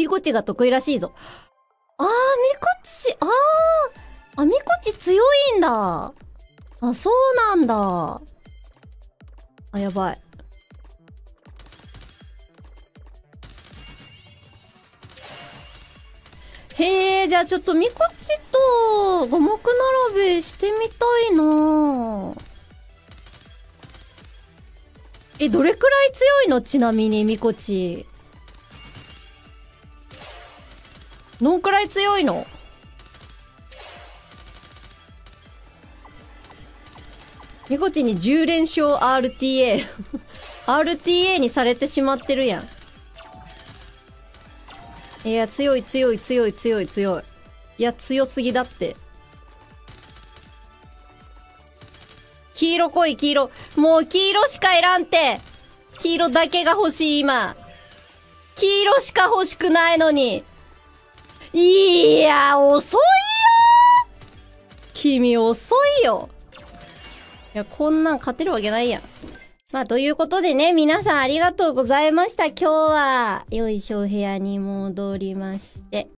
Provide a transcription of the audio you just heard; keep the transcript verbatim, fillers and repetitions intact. みこちが得意らしいぞ。あー、みこち、あー、あ、みこち強いんだ。あ、そうなんだ。あ、やばい。へえ、じゃあちょっとみこちと五目並べしてみたいな。え、どれくらい強いの？ちなみにみこちどんくらい強いの？みこちにじゅう連勝 アールティーエー アールティーエー にされてしまってるやん。いや、強い強い強い強い強い。いや、強すぎだって。黄色来い、黄色。もう黄色しかいらんて。黄色だけが欲しい、今。黄色しか欲しくないのに。いや、遅いよー。君、遅いよ。いや、こんなん勝てるわけないやん。まあ、ということでね、皆さんありがとうございました。今日は、よいしょ、お部屋に戻りまして。